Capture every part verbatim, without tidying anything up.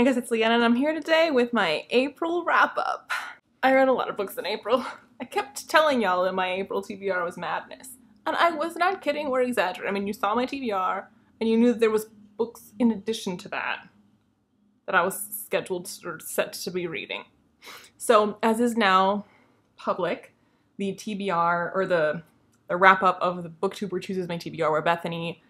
I guess it's Leanne, and I'm here today with my April wrap-up. I read a lot of books in April. I kept telling y'all that my April T B R was madness, and I was not kidding or exaggerating. I mean, you saw my T B R, and you knew that there was books in addition to that that I was scheduled or set to be reading. So, as is now public, the T B R, or the, the wrap-up of the BookTuber Chooses My T B R, where Bethany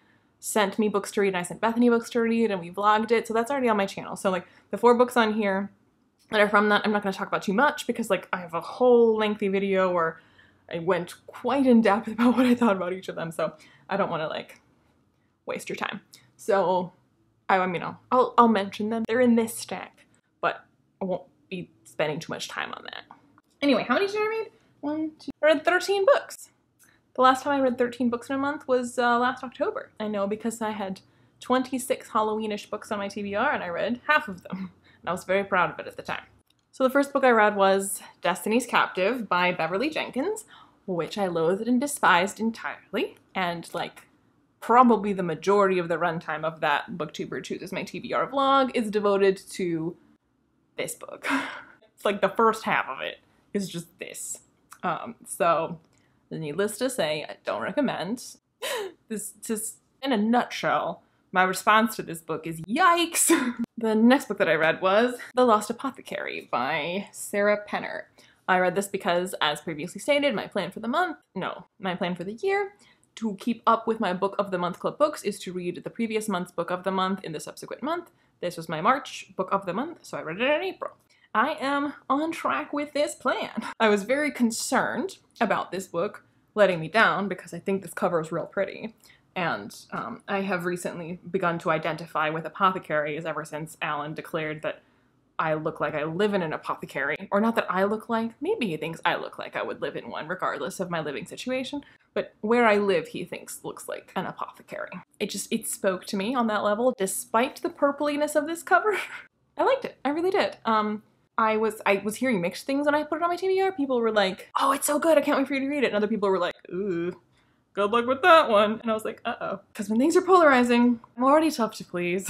sent me books to read, and I sent Bethany books to read, and we vlogged it, so that's already on my channel. So, like, the four books on here that are from that, I'm not going to talk about too much, because, like, I have a whole lengthy video where I went quite in-depth about what I thought about each of them, so I don't want to, like, waste your time. So, I, I mean, I'll, I'll, I'll mention them. They're in this stack, but I won't be spending too much time on that. Anyway, how many did I read? One, two, I read thirteen books. The last time I read thirteen books in a month was uh, last October. I know, because I had twenty-six Halloweenish books on my T B R and I read half of them. And I was very proud of it at the time. So the first book I read was Destiny's Captive by Beverly Jenkins, which I loathed and despised entirely. And like probably the majority of the runtime of that BookTuber Chooses My T B R vlog is devoted to this book. It's like the first half of it is just this. Um, so... Needless to say, I don't recommend. This, just in a nutshell, my response to this book is yikes! The next book that I read was The Lost Apothecary by Sarah Penner. I read this because, as previously stated, my plan for the month, no, my plan for the year, to keep up with my Book of the Month Club books is to read the previous month's Book of the Month in the subsequent month. This was my March Book of the Month, so I read it in April. I am on track with this plan. I was very concerned about this book letting me down because I think this cover is real pretty. And um, I have recently begun to identify with apothecaries ever since Alan declared that I look like I live in an apothecary. Or not that I look like, maybe he thinks I look like I would live in one regardless of my living situation. But where I live, he thinks looks like an apothecary. It just, it spoke to me on that level, despite the purpliness of this cover. I liked it, I really did. Um, I was I was hearing mixed things when I put it on my T B R. People were like, oh, it's so good, I can't wait for you to read it. And other people were like, ooh, good luck with that one. And I was like, uh-oh. Because when things are polarizing, I'm already tough to please.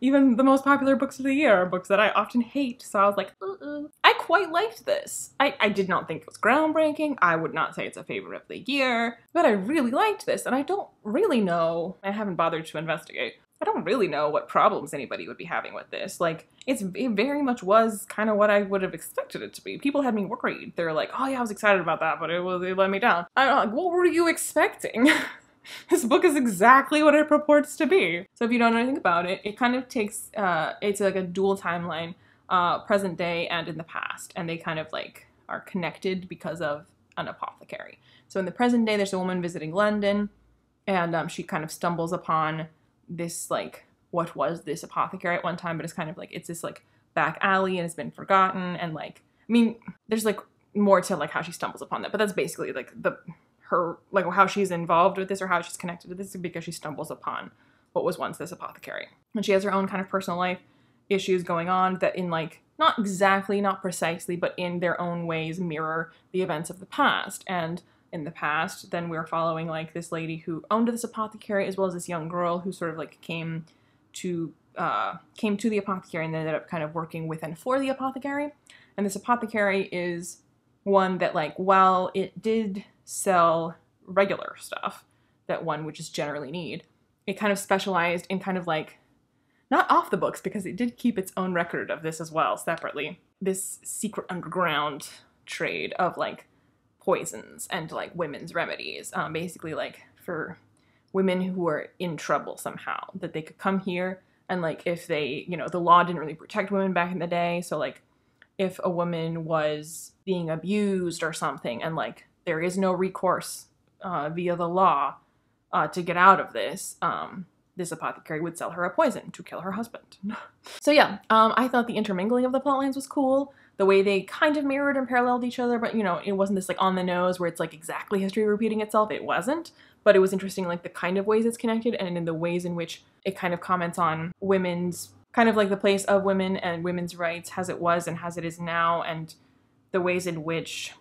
Even the most popular books of the year are books that I often hate. So I was like, uh-uh. I quite liked this. I, I did not think it was groundbreaking. I would not say it's a favorite of the year. But I really liked this, and I don't really know. I haven't bothered to investigate. I don't really know what problems anybody would be having with this. Like, it's, it very much was kind of what I would have expected it to be. People had me worried. They're like, oh yeah, I was excited about that, but it, well, they let me down. I'm like, what were you expecting? This book is exactly what it purports to be. So if you don't know anything about it, it kind of takes, uh, it's like a dual timeline, uh, present day and in the past. And they kind of like are connected because of an apothecary. So in the present day, there's a woman visiting London, and um, she kind of stumbles upon this, like, what was this apothecary at one time, but it's kind of like, it's this, like, back alley and it's been forgotten, and, like, I mean, there's, like, more to, like, how she stumbles upon that, but that's basically, like, the, her, like, how she's involved with this or how she's connected to this is because she stumbles upon what was once this apothecary. And she has her own kind of personal life issues going on that in, like, not exactly, not precisely, but in their own ways mirror the events of the past, and in the past, then we were following like this lady who owned this apothecary, as well as this young girl who sort of like came to uh, came to the apothecary and ended up kind of working with and for the apothecary. And this apothecary is one that, like, while it did sell regular stuff that one would just generally need, it kind of specialized in kind of like not off the books, because it did keep its own record of this as well separately. This secret underground trade of like poisons and like women's remedies, um, basically like for women who were in trouble somehow, that they could come here, and like if they, you know, the law didn't really protect women back in the day, so like if a woman was being abused or something and like there is no recourse uh, via the law uh, to get out of this, um, this apothecary would sell her a poison to kill her husband. So yeah, um, I thought the intermingling of the plot lines was cool. The way they kind of mirrored and paralleled each other, but, you know, it wasn't this, like, on the nose where it's, like, exactly history repeating itself. It wasn't, but it was interesting, like, the kind of ways it's connected and in the ways in which it kind of comments on women's, kind of like the place of women and women's rights as it was and as it is now, and the ways in which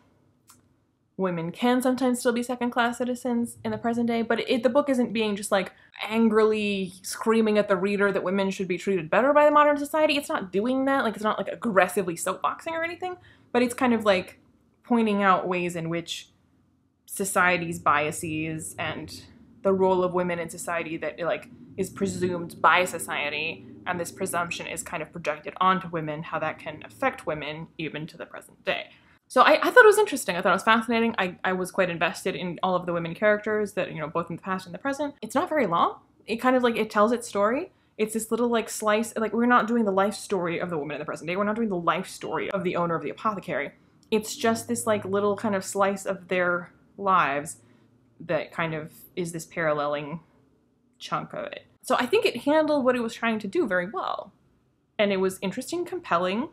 women can sometimes still be second-class citizens in the present day, but it, the book isn't being just like angrily screaming at the reader that women should be treated better by the modern society. It's not doing that. Like, it's not like aggressively soapboxing or anything, but it's kind of like pointing out ways in which society's biases and the role of women in society that like is presumed by society, and this presumption is kind of projected onto women, how that can affect women even to the present day. So I, I thought it was interesting. I thought it was fascinating. I, I was quite invested in all of the women characters that, you know, both in the past and the present. It's not very long. It kind of like, it tells its story. It's this little like slice, like we're not doing the life story of the woman in the present day. We're not doing the life story of the owner of the apothecary. It's just this like little kind of slice of their lives that kind of is this paralleling chunk of it. So I think it handled what it was trying to do very well. And it was interesting, compelling,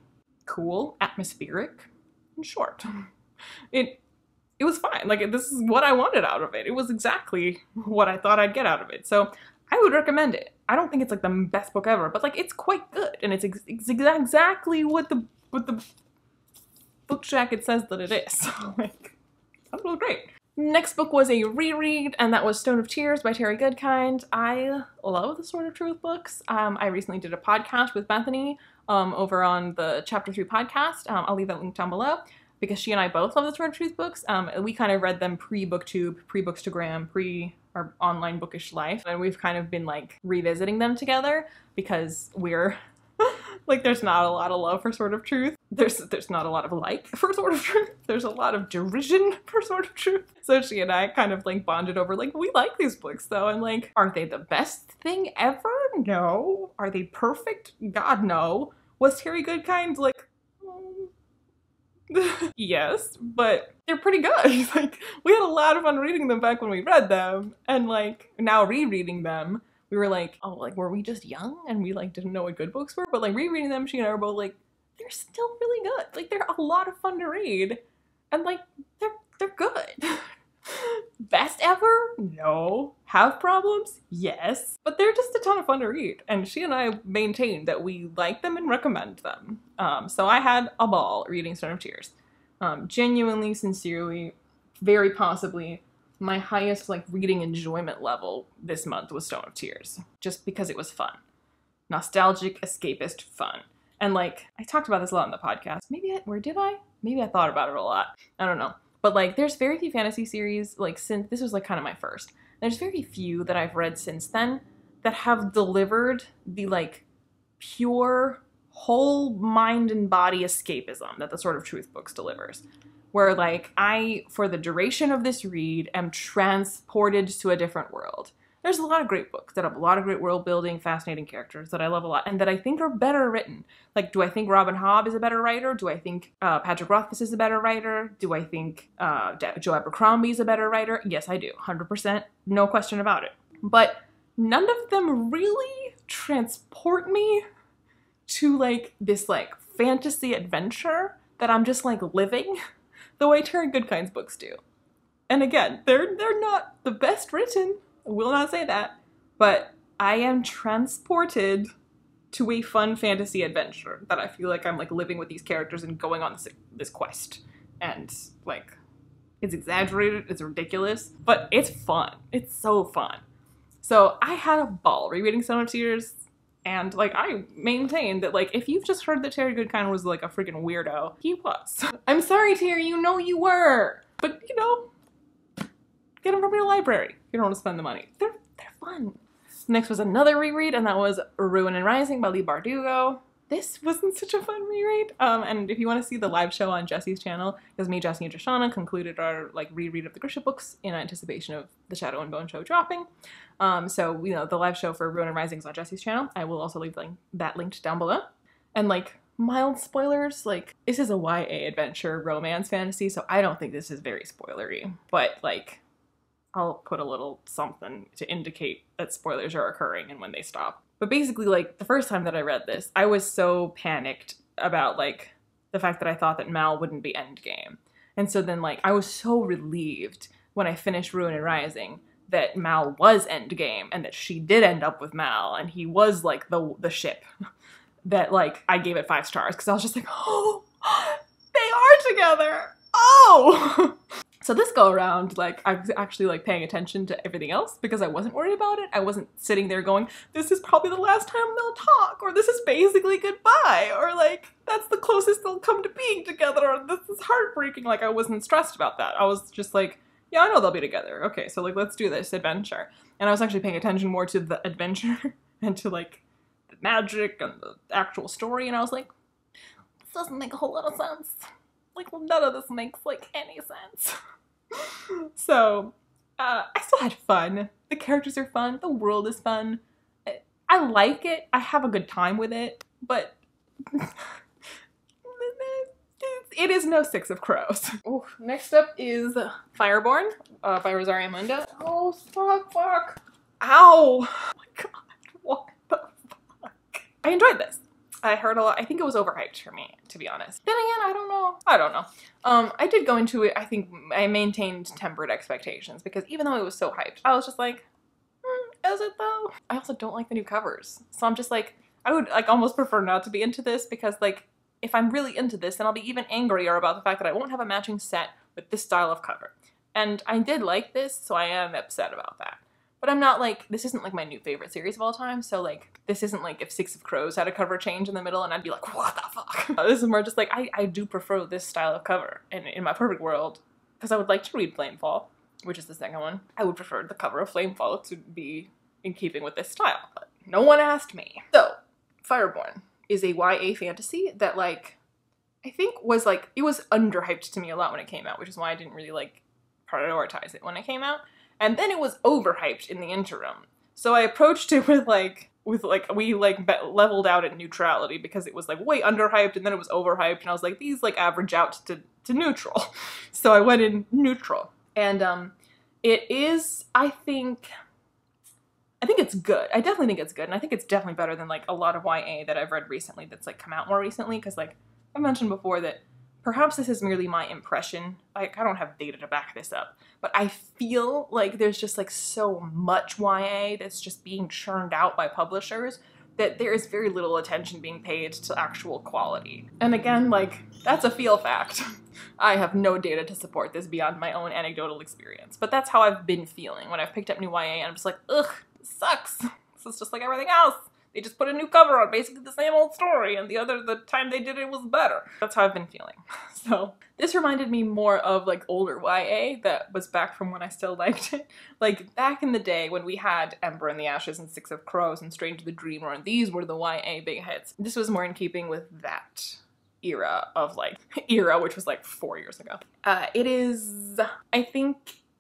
cool, atmospheric. In short, it it was fine. Like, this is what I wanted out of it. It was exactly what I thought I'd get out of it. So I would recommend it. I don't think it's like the best book ever, but like it's quite good, and it's, ex it's exactly what the what the book jacket says that it is. So like, that was great. Next book was a reread, and that was Stone of Tears by Terry Goodkind. I love the Sword of Truth books. Um, I recently did a podcast with Bethany um, over on the Chapter three podcast. Um, I'll leave that link down below, because she and I both love the Sword of Truth books. Um, we kind of read them pre-BookTube, pre-Bookstagram, pre our online bookish life, and we've kind of been like revisiting them together because we're like, there's not a lot of love for Sword of Truth. There's there's not a lot of like for Sword of Truth. There's a lot of derision for Sword of Truth. So she and I kind of like bonded over like, we like these books though. And like, are they the best thing ever? No. Are they perfect? God, no. Was Terry Goodkind like, um, yes, but they're pretty good. Like, we had a lot of fun reading them back when we read them, and like now rereading them. We were like, oh, like, were we just young and we like didn't know what good books were? But like rereading them, she and I were both like, they're still really good. Like, they're a lot of fun to read, and like they're they're good. Best ever? No. Have problems? Yes. But they're just a ton of fun to read, and she and I maintain that we like them and recommend them. Um, so I had a ball reading Stone of Tears. Um, genuinely, sincerely, very possibly my highest like reading enjoyment level this month was Stone of Tears, just because it was fun. Nostalgic, escapist fun. And like, I talked about this a lot in the podcast. Maybe I, where did I? Maybe I thought about it a lot. I don't know. But like, there's very few fantasy series, like since, this was like kind of my first. There's very few that I've read since then that have delivered the like pure, whole mind and body escapism that the Sword of Truth books delivers. Where like I, for the duration of this read, am transported to a different world. There's a lot of great books that have a lot of great world building, fascinating characters that I love a lot and that I think are better written. Like, do I think Robin Hobb is a better writer? Do I think uh, Patrick Rothfuss is a better writer? Do I think uh, Joe Abercrombie is a better writer? Yes, I do, one hundred percent, no question about it. But none of them really transport me to like this like fantasy adventure that I'm just like living the way Terry Goodkind's books do. And again, they're, they're not the best written, I will not say that, but I am transported to a fun fantasy adventure that I feel like I'm like living with these characters and going on this, this quest. And like, it's exaggerated, it's ridiculous, but it's fun. It's so fun. So I had a ball rereading Stone of Tears, and like I maintain that like if you've just heard that Terry Goodkind was like a freaking weirdo, he was. I'm sorry, Terry, you know you were, but you know, get him from your library. You don't want to spend the money. They're, they're fun. Next was another reread, and that was Ruin and Rising by Leigh Bardugo. This wasn't such a fun reread. Um, and if you want to see the live show on Jesse's channel, because me, Jesse, and Joshana concluded our like reread of the Grisha books in anticipation of the Shadow and Bone show dropping. Um, so, you know, the live show for Ruin and Rising is on Jesse's channel. I will also leave like, that linked down below. And like, mild spoilers, like this is a Y A adventure romance fantasy, so I don't think this is very spoilery, but like I'll put a little something to indicate that spoilers are occurring and when they stop. But basically, like, the first time that I read this, I was so panicked about, like, the fact that I thought that Mal wouldn't be endgame. And so then, like, I was so relieved when I finished Ruin and Rising that Mal was endgame and that she did end up with Mal and he was, like, the, the ship that, like, I gave it five stars because I was just like, oh, they are together! Oh! So this go around, like, I was actually like paying attention to everything else because I wasn't worried about it. I wasn't sitting there going, this is probably the last time they'll talk, or this is basically goodbye, or like, that's the closest they'll come to being together, or this is heartbreaking. Like, I wasn't stressed about that. I was just like, yeah, I know they'll be together. Okay, so like, let's do this adventure. And I was actually paying attention more to the adventure and to like the magic and the actual story. And I was like, this doesn't make a whole lot of sense. Like, none of this makes, like, any sense. So, uh, I still had fun. The characters are fun. The world is fun. I, I like it. I have a good time with it. But it is no Six of Crows. Ooh, next up is Fireborn uh, by Rosaria Munda. Oh, fuck, fuck. Ow. Oh, my God. What the fuck? I enjoyed this. I heard a lot. I think it was overhyped for me, to be honest. Then again, I don't know. I don't know. Um, I did go into it, I think I maintained tempered expectations because even though it was so hyped, I was just like, mm, is it though? I also don't like the new covers. So I'm just like, I would like almost prefer not to be into this because like, if I'm really into this, then I'll be even angrier about the fact that I won't have a matching set with this style of cover. And I did like this, so I am upset about that. But I'm not like, this isn't like my new favorite series of all time, so like, this isn't like if Six of Crows had a cover change in the middle and I'd be like, what the fuck? This is more just like, I, I do prefer this style of cover in, in my perfect world, because I would like to read Flamefall, which is the second one. I would prefer the cover of Flamefall to be in keeping with this style, but no one asked me. So, Fireborn is a Y A fantasy that like, I think was like, it was underhyped to me a lot when it came out, which is why I didn't really like prioritize it when it came out. And then it was overhyped in the interim. So I approached it with like, with like, we like leveled out at neutrality because it was like way underhyped and then it was overhyped. And I was like, these like average out to, to neutral. So I went in neutral. And um, it is, I think, I think it's good. I definitely think it's good. And I think it's definitely better than like a lot of Y A that I've read recently that's like come out more recently. Cause like I mentioned before that perhaps this is merely my impression. Like, I don't have data to back this up, but I feel like there's just like so much Y A that's just being churned out by publishers that there is very little attention being paid to actual quality. And again, like, that's a feel fact. I have no data to support this beyond my own anecdotal experience, but that's how I've been feeling when I've picked up new Y A and I'm just like, ugh, this sucks. This is just like everything else. They just put a new cover on basically the same old story, and the other, the time they did it was better. That's how I've been feeling. So this reminded me more of like older Y A that was back from when I still liked it. Like back in the day when we had Ember and the Ashes and Six of Crows and Strange to the Dreamer, and these were the Y A big hits. This was more in keeping with that era of like, era, which was like four years ago. Uh, it is, I think,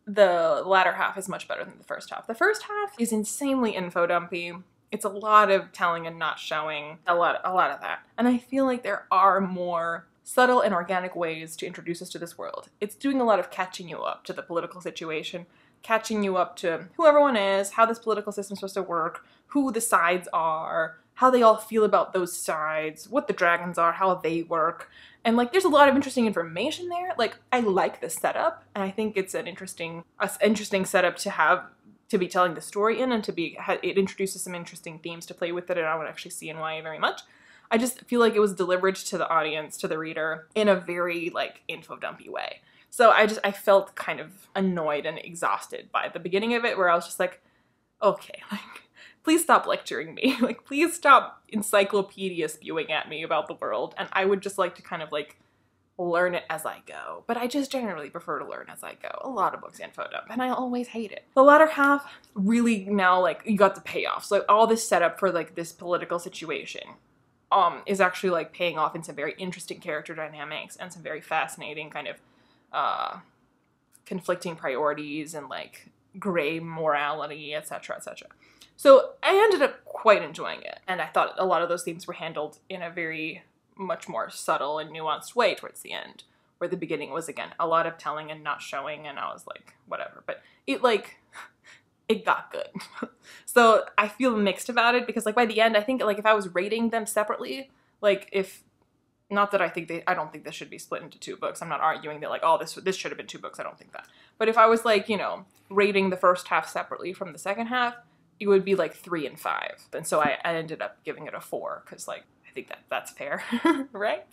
the latter half is much better than the first half. The first half is insanely info dumpy. It's a lot of telling and not showing, a lot, a lot of that. And I feel like there are more subtle and organic ways to introduce us to this world. It's doing a lot of catching you up to the political situation, catching you up to who everyone is, how this political system's supposed to work, who the sides are, how they all feel about those sides, what the dragons are, how they work. And like, there's a lot of interesting information there. Like, I like the setup, and I think it's an interesting, a interesting setup to have to be telling the story in, and to be, it introduces some interesting themes to play with that I don't actually see in Y A very much. I just feel like it was delivered to the audience, to the reader, in a very like info dumpy way. So I just, I felt kind of annoyed and exhausted by the beginning of it, where I was just like, okay, like, please stop lecturing me. Like, please stop encyclopedia spewing at me about the world. And I would just like to kind of like learn it as I go, but I just generally prefer to learn as I go. A lot of books info dump, and I always hate it. The latter half really now, like, you got the payoff. So like, all this setup for like this political situation um, is actually like paying off in some very interesting character dynamics and some very fascinating kind of uh, conflicting priorities and like gray morality, et cetera, et cetera. So I ended up quite enjoying it, and I thought a lot of those themes were handled in a very much more subtle and nuanced way towards the end, where the beginning was again a lot of telling and not showing, and I was like, whatever, but it like, it got good. So I feel mixed about it, because like by the end, I think like if I was rating them separately, like if, not that I think they, I don't think this should be split into two books, I'm not arguing that like, oh, this, this should have been two books, I don't think that, but if I was like, you know, rating the first half separately from the second half, it would be like three and five, and so I, I ended up giving it a four, because like, I I think that that's fair, right?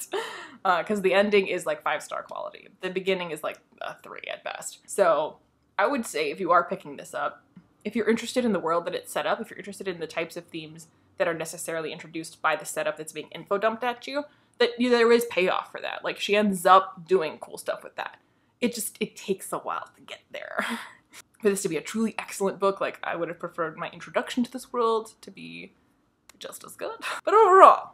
Because uh, the ending is like five-star quality. The beginning is like a three at best. So I would say if you are picking this up, if you're interested in the world that it's set up, if you're interested in the types of themes that are necessarily introduced by the setup that's being info dumped at you, that you, there is payoff for that. Like, she ends up doing cool stuff with that. It just, it takes a while to get there. For this to be a truly excellent book, like, I would have preferred my introduction to this world to be just as good. But overall,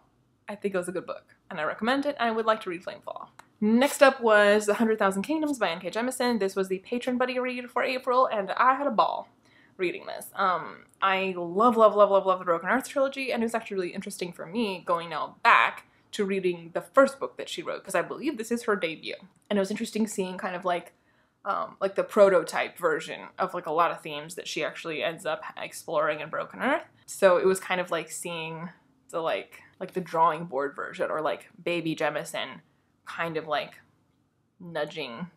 I think it was a good book, and I recommend it, and I would like to read Flamefall. Next up was one hundred thousand Kingdoms by N K Jemisin. This was the patron buddy read for April, and I had a ball reading this. Um, I love, love, love, love, love the Broken Earth trilogy, and it was actually really interesting for me going now back to reading the first book that she wrote, because I believe this is her debut. And it was interesting seeing kind of like, um, like the prototype version of like a lot of themes that she actually ends up exploring in Broken Earth. So it was kind of like seeing the like, like the drawing board version, or like baby Jemisin kind of like nudging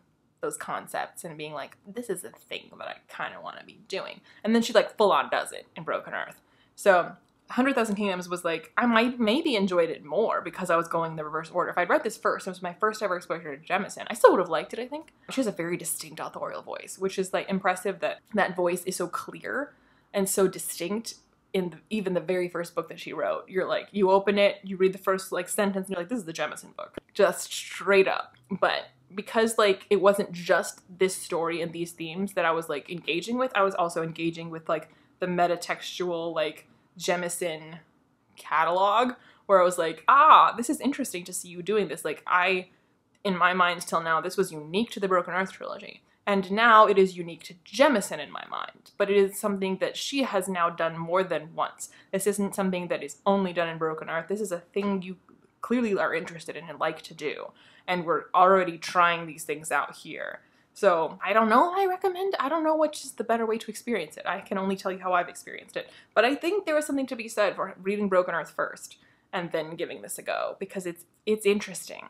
those concepts and being like, this is a thing that I kind of want to be doing. And then she like full on does it in Broken Earth. So one hundred thousand Kingdoms was like, I might maybe enjoyed it more because I was going the reverse order. If I'd read this first, it was my first ever exposure to Jemisin, I still would have liked it, I think. She has a very distinct authorial voice, which is like impressive that that voice is so clear and so distinct in the, even the very first book that she wrote. You're like, you open it, you read the first like sentence and you're like, this is the Jemisin book. Just straight up. But because like it wasn't just this story and these themes that I was like engaging with, I was also engaging with like the metatextual like Jemisin catalog, where I was like, ah, this is interesting to see you doing this. Like, I, in my mind till now, this was unique to the Broken Earth trilogy, and now it is unique to Jemisin in my mind, but it is something that she has now done more than once. This isn't something that is only done in Broken Earth. This is a thing you clearly are interested in and like to do, and we're already trying these things out here. So I don't know, I recommend, I don't know which is the better way to experience it. I can only tell you how I've experienced it. But I think there was something to be said for reading Broken Earth first and then giving this a go, because it's it's interesting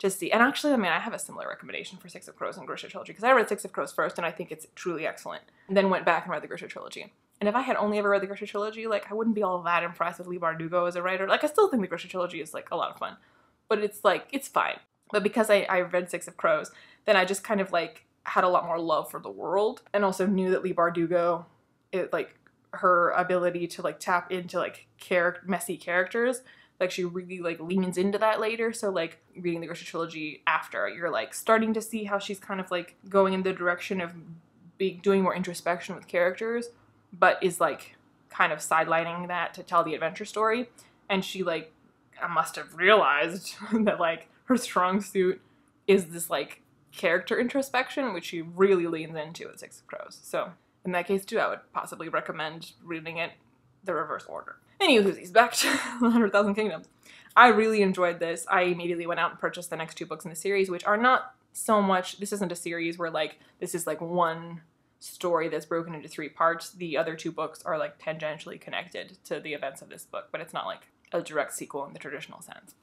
to see. And actually, I mean, I have a similar recommendation for Six of Crows and Grisha trilogy, because I read Six of Crows first and I think it's truly excellent, and then went back and read the Grisha trilogy. And if I had only ever read the Grisha trilogy, like, I wouldn't be all that impressed with Leigh Bardugo as a writer. Like, I still think the Grisha trilogy is like a lot of fun, but it's like, it's fine. But because I, I read Six of Crows, then I just kind of like had a lot more love for the world, and also knew that Leigh Bardugo, it like her ability to like tap into like char messy characters, like she really like leans into that later. So like reading the Grisha trilogy after, you're like starting to see how she's kind of like going in the direction of being doing more introspection with characters, but is like kind of sidelining that to tell the adventure story. And she like must have realized that like her strong suit is this like character introspection, which she really leans into with Six of Crows. So in that case too, I would possibly recommend reading it the reverse order. Anywho's, back to one hundred thousand Kingdoms. I really enjoyed this. I immediately went out and purchased the next two books in the series, which are not so much, this isn't a series where like, this is like one story that's broken into three parts. The other two books are like tangentially connected to the events of this book, but it's not like a direct sequel in the traditional sense.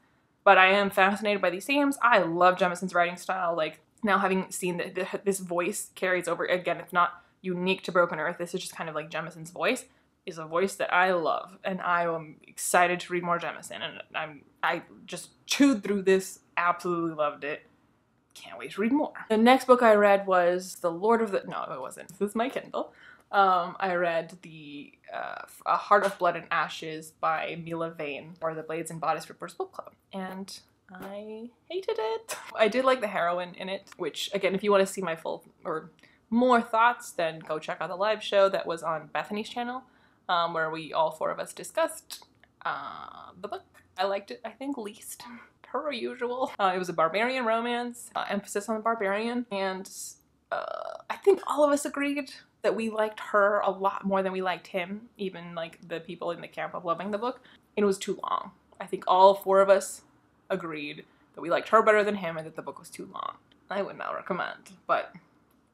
But I am fascinated by these themes. I love Jemisin's writing style. Like, now having seen that the, this voice carries over, again, it's not unique to Broken Earth. This is just kind of like Jemisin's voice is a voice that I love. And I am excited to read more Jemisin. And I'm, I just chewed through this, absolutely loved it. Can't wait to read more. The next book I read was The Lord of the, no, it wasn't. This is my Kindle. Um, I read the uh, A Heart of Blood and Ashes by Mila Vane, or the Blades and Bodice Rippers Book Club, and I hated it. I did like the heroine in it, which, again, if you want to see my full or more thoughts, then go check out the live show that was on Bethany's channel, um, where we all four of us discussed uh, the book. I liked it, I think, least, per usual. Uh, it was a barbarian romance, uh, emphasis on the barbarian, and uh, I think all of us agreed that we liked her a lot more than we liked him, even like the people in the camp of loving the book. It was too long. I think all four of us agreed that we liked her better than him and that the book was too long. I would not recommend, but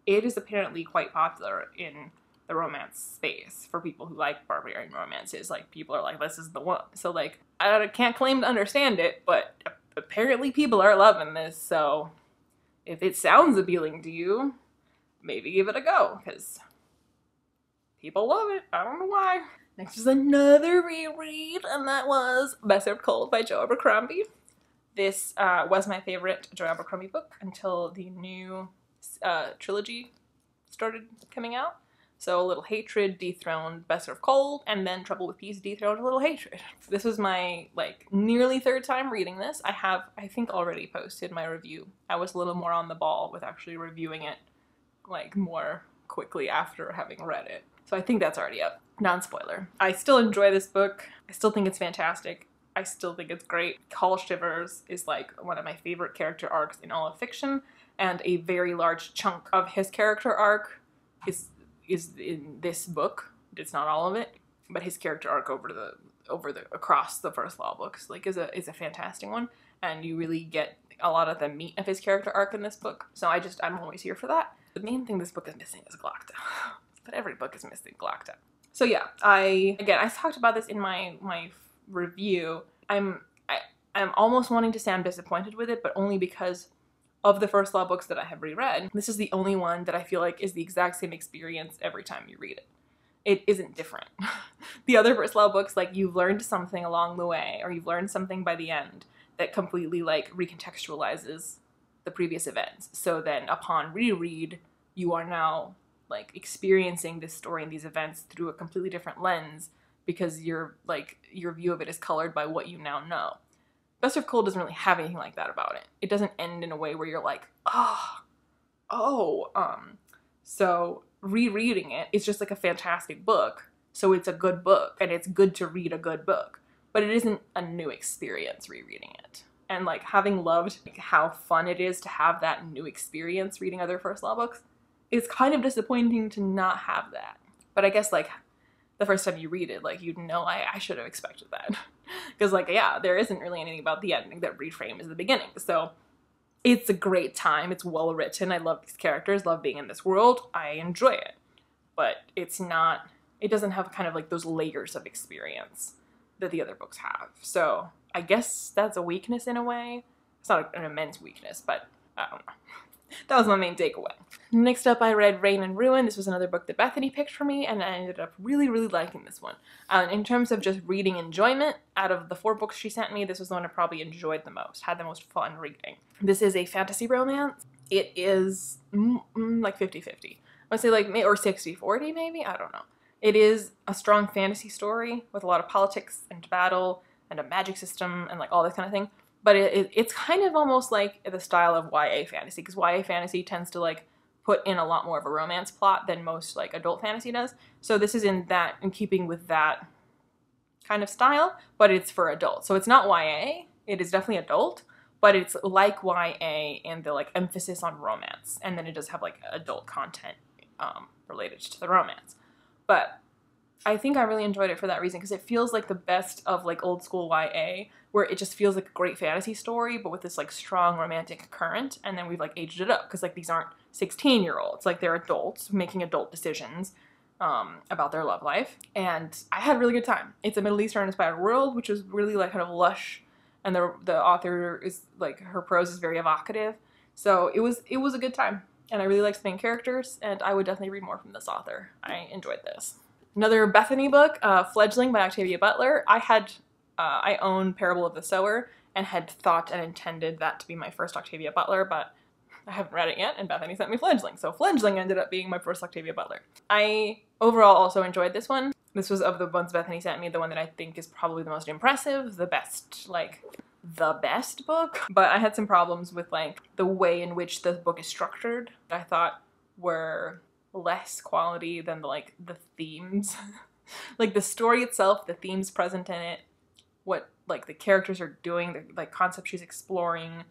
it is apparently quite popular in the romance space for people who like barbarian romances. Like, people are like, this is the one. So like, I can't claim to understand it, but apparently people are loving this. So if it sounds appealing to you, maybe give it a go, because people love it. I don't know why. Next was another reread, and that was Best Served Cold by Joe Abercrombie. This uh, was my favorite Joe Abercrombie book until the new uh, trilogy started coming out. So A Little Hatred dethroned Best Served Cold, and then Trouble with Peace dethroned A Little Hatred. This was my, like, nearly third time reading this. I have, I think, already posted my review. I was a little more on the ball with actually reviewing it, like, more quickly after having read it. So I think that's already up. Non-spoiler. I still enjoy this book. I still think it's fantastic. I still think it's great. Call Shivers is like one of my favorite character arcs in all of fiction, and a very large chunk of his character arc is is in this book. It's not all of it, but his character arc over the over the across the First Law books like is a is a fantastic one, and you really get a lot of the meat of his character arc in this book. So I just I'm always here for that. The main thing this book is missing is Glokta, but every book is missing Glokta. So yeah, I again I talked about this in my my. review. I'm I, I'm almost wanting to say I'm disappointed with it, but only because of the First Law books that I have reread. This is the only one that I feel like is the exact same experience every time you read it. It isn't different. The other First Law books, like, you've learned something along the way, or you've learned something by the end that completely, like, recontextualizes the previous events. So then upon reread, you are now, like, experiencing this story and these events through a completely different lens, because your, like, your view of it is colored by what you now know. Best Served Cold doesn't really have anything like that about it. It doesn't end in a way where you're like, oh, oh, um. So rereading it, it's just like a fantastic book. So it's a good book, and it's good to read a good book, but it isn't a new experience rereading it. And, like, having loved, like, how fun it is to have that new experience reading other First Law books, it's kind of disappointing to not have that. But I guess, like, the first time you read it, like, you'd know I, I should have expected that. Because, like, yeah, there isn't really anything about the ending that reframes the beginning. So it's a great time. It's well written. I love these characters, love being in this world. I enjoy it. But it's not, it doesn't have kind of like those layers of experience that the other books have. So I guess that's a weakness in a way. It's not an immense weakness, but I don't know. That was my main takeaway. Next up, I read Rain and Ruin. This was another book that Bethany picked for me, and I ended up really, really liking this one. Um, in terms of just reading enjoyment, out of the four books she sent me, this was the one I probably enjoyed the most, had the most fun reading. This is a fantasy romance. It is mm, mm, like fifty fifty. I would say, like, or sixty forty maybe? I don't know. It is a strong fantasy story with a lot of politics and battle and a magic system and, like, all that kind of thing. But it, it, it's kind of almost like the style of Y A fantasy, because Y A fantasy tends to, like, put in a lot more of a romance plot than most, like, adult fantasy does. So this is in that, in keeping with that kind of style, but it's for adults. So it's not Y A, it is definitely adult, but it's like Y A and the, like, emphasis on romance. And then it does have, like, adult content um, related to the romance. But I think I really enjoyed it for that reason, because it feels like the best of, like, old school Y A, where it just feels like a great fantasy story, but with this, like, strong romantic current, and then we've, like, aged it up, because, like, these aren't sixteen-year-olds. Like, they're adults making adult decisions um, about their love life, and I had a really good time. It's a Middle Eastern-inspired world, which is really, like, kind of lush, and the, the author is, like, her prose is very evocative, so it was, it was a good time, and I really liked the main characters, and I would definitely read more from this author. I enjoyed this. Another Bethany book, uh, Fledgling by Octavia Butler. I had, uh, I own Parable of the Sower and had thought and intended that to be my first Octavia Butler, but I haven't read it yet, and Bethany sent me Fledgling, so Fledgling ended up being my first Octavia Butler. I overall also enjoyed this one. This was, of the ones Bethany sent me, the one that I think is probably the most impressive, the best, like, the best book. But I had some problems with, like, the way in which the book is structured that I thought were less quality than the, like, the themes. Like, the story itself, the themes present in it, what, like, the characters are doing, the, like, concepts she's exploring,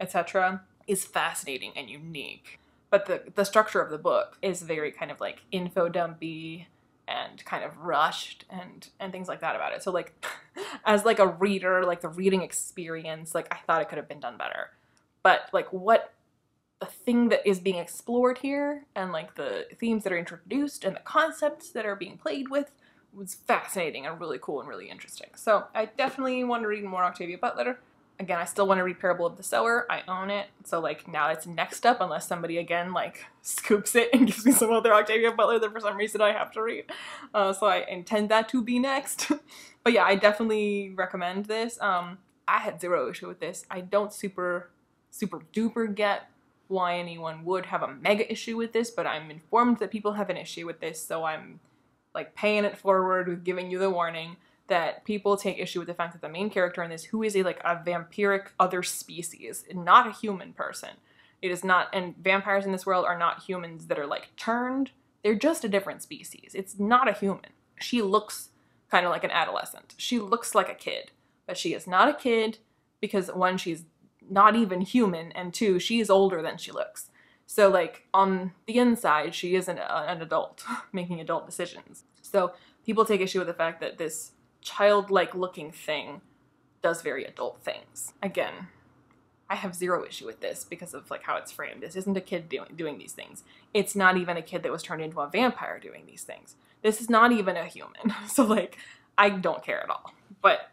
et cetera is fascinating and unique. But the, the structure of the book is very kind of, like, info dumpy and kind of rushed and, and things like that about it. So, like, as, like, a reader, like, the reading experience, like, I thought it could have been done better. But, like, what the thing that is being explored here, and, like, the themes that are introduced and the concepts that are being played with, was fascinating and really cool and really interesting. So I definitely want to read more Octavia Butler. Again, I still want to read Parable of the Sower. I own it. So, like, now it's next up unless somebody, again, like, scoops it and gives me some other Octavia Butler that for some reason I have to read. Uh, so I intend that to be next. But yeah, I definitely recommend this. Um, I had zero issue with this. I don't super, super duper get why anyone would have a mega issue with this, but I'm informed that people have an issue with this, so I'm, like, paying it forward with giving you the warning that people take issue with the fact that the main character in this, who is a, like, a vampiric other species, not a human person. It is not, and vampires in this world are not humans that are, like, turned. They're just a different species. It's not a human. She looks kind of like an adolescent. She looks like a kid, but she is not a kid because, one, she's not even human, and two, she is older than she looks. So, like, on the inside, she is an, uh, an adult making adult decisions. So people take issue with the fact that this childlike looking thing does very adult things. Again, I have zero issue with this because of, like, how it's framed. This isn't a kid doing doing these things. It's not even a kid that was turned into a vampire doing these things. This is not even a human. So, like, I don't care at all. But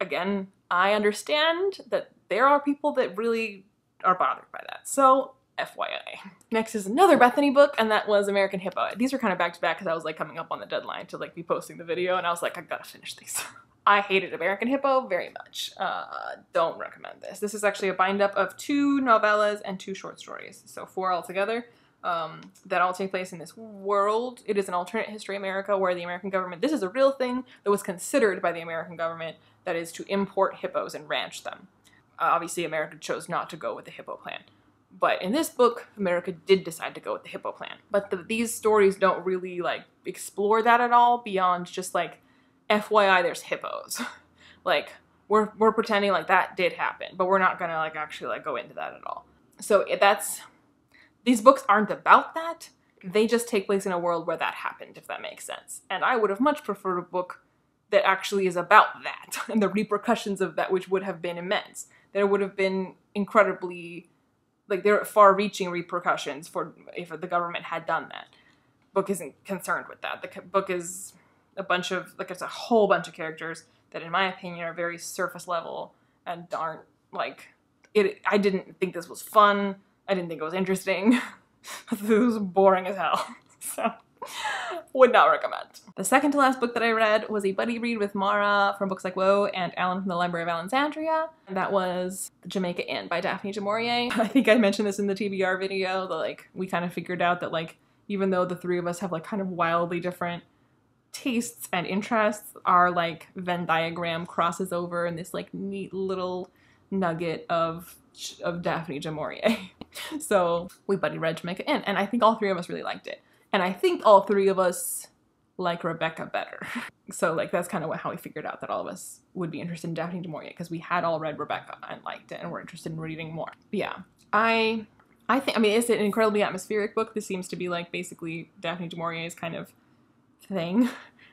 again, I understand that there are people that really are bothered by that. So, F Y I. Next is another Bethany book, and that was American Hippo. These were kind of back to back because I was, like, coming up on the deadline to, like, be posting the video, and I was like, I've got to finish these. I hated American Hippo very much. Uh, don't recommend this. This is actually a bind up of two novellas and two short stories, so four altogether, um, that all take place in this world. It is an alternate history America where the American government, this is a real thing that was considered by the American government, that is to import hippos and ranch them. Uh, obviously, America chose not to go with the hippo plan. But in this book, America did decide to go with the hippo plan. But the, these stories don't really, like, explore that at all beyond just, like, F Y I, there's hippos. Like, we're, we're pretending, like, that did happen, but we're not gonna, like, actually, like, go into that at all. So that's, these books aren't about that. They just take place in a world where that happened, if that makes sense. And I would have much preferred a book that actually is about that and the repercussions of that, which would have been immense. There would have been incredibly, like, there are far-reaching repercussions for if the government had done that. Book isn't concerned with that. The book is a bunch of, like, it's a whole bunch of characters that, in my opinion, are very surface level and aren't, like, it. I didn't think this was fun. I didn't think it was interesting. It was boring as hell. So, would not recommend. The second to last book that I read was a buddy read with Mara from Books Like Woe and Alan from the Library of Alexandria. And that was Jamaica Inn by Daphne du Maurier. I think I mentioned this in the T B R video, that, like, we kind of figured out that, like, even though the three of us have, like, kind of wildly different tastes and interests, our, like, Venn diagram crosses over in this, like, neat little nugget of of Daphne du Maurier. So we buddy read Jamaica Inn, and I think all three of us really liked it. And I think all three of us like Rebecca better. So, like, that's kind of how we figured out that all of us would be interested in Daphne du Maurier, because we had all read Rebecca and liked it and were interested in reading more. But yeah, I I think, I mean, it's an incredibly atmospheric book. This seems to be, like, basically Daphne du Maurier's kind of thing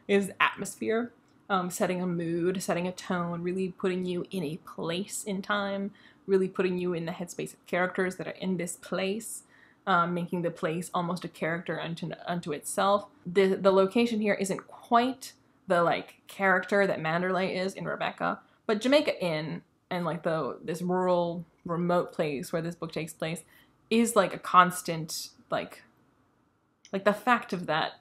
is atmosphere, um, setting a mood, setting a tone, really putting you in a place in time, really putting you in the headspace of characters that are in this place. Um, making the place almost a character unto, unto itself. The, the location here isn't quite the, like, character that Mandalay is in Rebecca, but Jamaica Inn and, like, the this rural, remote place where this book takes place is, like, a constant, like, like the fact of that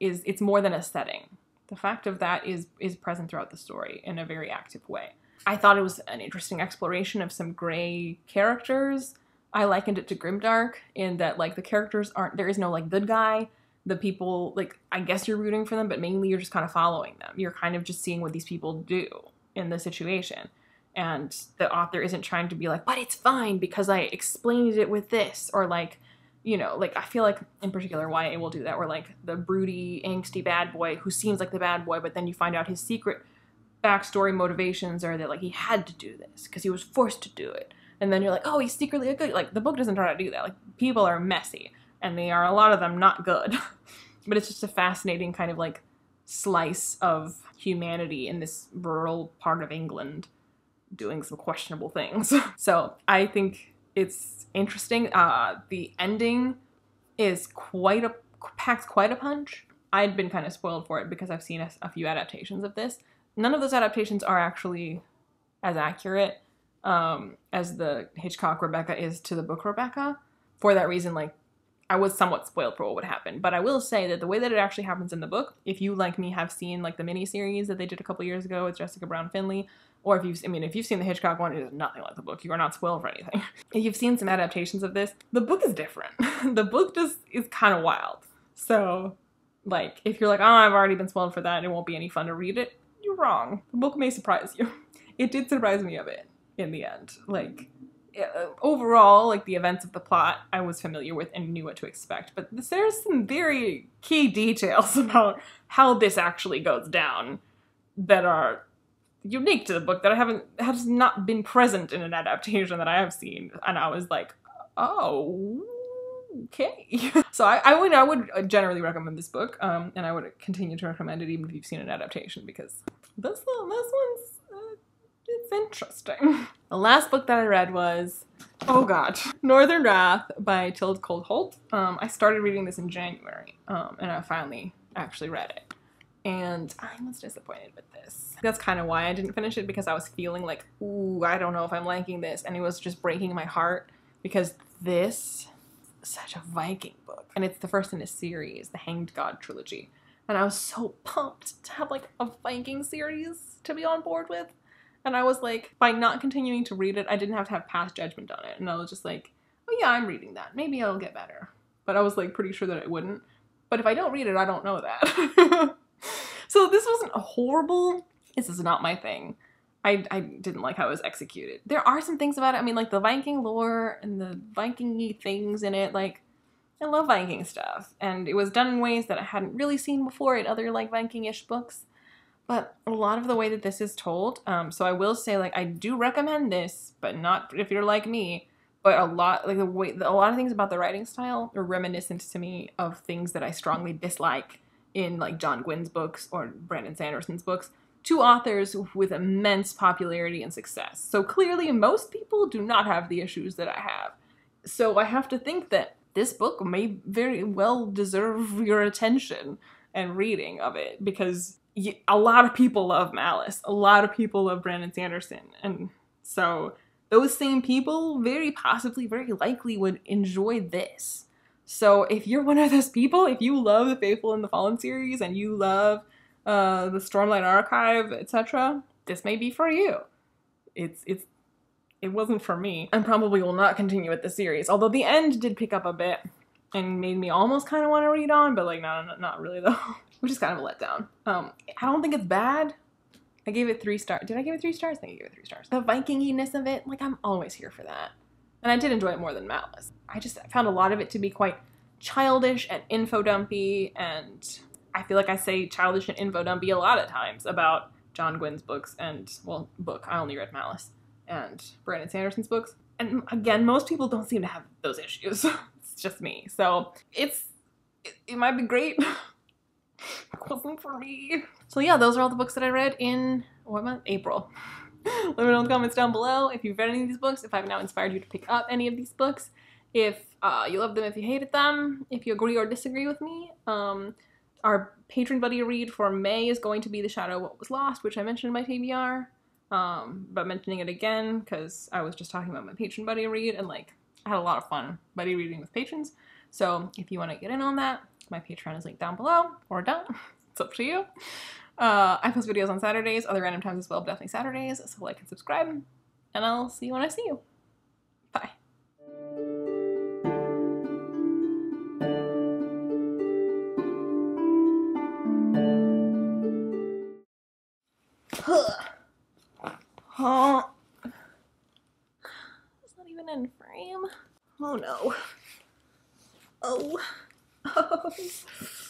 is, it's more than a setting. The fact of that is is present throughout the story in a very active way. I thought it was an interesting exploration of some gray characters. I likened it to Grimdark in that, like, the characters aren't, there is no, like, good guy. The people, like, I guess you're rooting for them, but mainly you're just kind of following them. You're kind of just seeing what these people do in the situation. And the author isn't trying to be like, but it's fine because I explained it with this. Or, like, you know, like, I feel like in particular Y A will do that, where, like, the broody, angsty bad boy who seems like the bad boy, but then you find out his secret backstory motivations are that, like, he had to do this because he was forced to do it. And then you're like, oh, he's secretly a good, like, the book doesn't try to do that. Like, people are messy, and they are, a lot of them, not good. But it's just a fascinating kind of, like, slice of humanity in this rural part of England doing some questionable things. So I think it's interesting. Uh, the ending is quite a, packs quite a punch. I'd been kind of spoiled for it because I've seen a, a few adaptations of this. None of those adaptations are actually as accurate. um, as the Hitchcock Rebecca is to the book Rebecca. For that reason, like, I was somewhat spoiled for what would happen. But I will say that the way that it actually happens in the book, if you, like me, have seen, like, the miniseries that they did a couple years ago with Jessica Brown Finley, or if you've, I mean, if you've seen the Hitchcock one, it is nothing like the book. You are not spoiled for anything. If you've seen some adaptations of this, the book is different. The book just is kind of wild. So, like, if you're like, oh, I've already been spoiled for that and it won't be any fun to read it, you're wrong. The book may surprise you. It did surprise me a bit in the end. Like, overall, like, the events of the plot I was familiar with and knew what to expect, but there's some very key details about how this actually goes down that are unique to the book that I haven't, has not been present in an adaptation that I have seen, and I was like, oh, okay. So I, I would I would generally recommend this book, um, and I would continue to recommend it even if you've seen an adaptation, because this, this one's it's interesting. The last book that I read was, oh god, Northern Wrath by Tilde Cold Holt. Um, I started reading this in January, um, and I finally actually read it. And I was disappointed with this. That's kind of why I didn't finish it, because I was feeling like, ooh, I don't know if I'm liking this. And it was just breaking my heart, because this is such a Viking book. And it's the first in a series, the Hanged God trilogy. And I was so pumped to have like a Viking series to be on board with. And I was like, by not continuing to read it, I didn't have to have past judgment on it. And I was just like, oh yeah, I'm reading that. Maybe it'll get better. But I was like pretty sure that it wouldn't. But if I don't read it, I don't know that. So this wasn't horrible. This is not my thing. I, I didn't like how it was executed. There are some things about it. I mean, like the Viking lore and the Viking-y things in it. Like, I love Viking stuff. And it was done in ways that I hadn't really seen before in other like Viking-ish books. But a lot of the way that this is told, um, so I will say, like, I do recommend this, but not if you're like me, but a lot, like, the way, a lot of things about the writing style are reminiscent to me of things that I strongly dislike in, like, John Gwynn's books or Brandon Sanderson's books, two authors with immense popularity and success. So clearly most people do not have the issues that I have. So I have to think that this book may very well deserve your attention and reading of it, because a lot of people love Malice. A lot of people love Brandon Sanderson. And so those same people very possibly, very likely would enjoy this. So if you're one of those people, if you love the Faithful and the Fallen series and you love uh, the Stormlight Archive, et cetera, this may be for you. It's, it's, it wasn't for me, and probably will not continue with the series. Although the end did pick up a bit and made me almost kind of want to read on, but like, no, no, not really though. Which is kind of a letdown. Um, I don't think it's bad. I gave it three stars. Did I give it three stars? I think I gave it three stars. The Viking-iness of it, like, I'm always here for that. And I did enjoy it more than Malice. I just found a lot of it to be quite childish and info-dumpy, and I feel like I say childish and info-dumpy a lot of times about John Gwynn's books and, well, book. I only read Malice. And Brandon Sanderson's books. And again, most people don't seem to have those issues. It's just me. So it's, it, it might be great. It wasn't for me. So yeah, those are all the books that I read in, what month? April. Let me know in the comments down below if you've read any of these books, if I've now inspired you to pick up any of these books, if uh, you love them, if you hated them, if you agree or disagree with me. Um, our patron buddy read for May is going to be The Shadow, What Was Lost, which I mentioned in my T B R, um, but mentioning it again because I was just talking about my patron buddy read, and like, I had a lot of fun buddy reading with patrons. So if you want to get in on that, my Patreon is linked down below, or down. It's up to you. Uh, I post videos on Saturdays, other random times as well, but definitely Saturdays, so like and subscribe, and I'll see you when I see you. Bye. Oh. It's not even in frame. Oh no. Oh. Oh.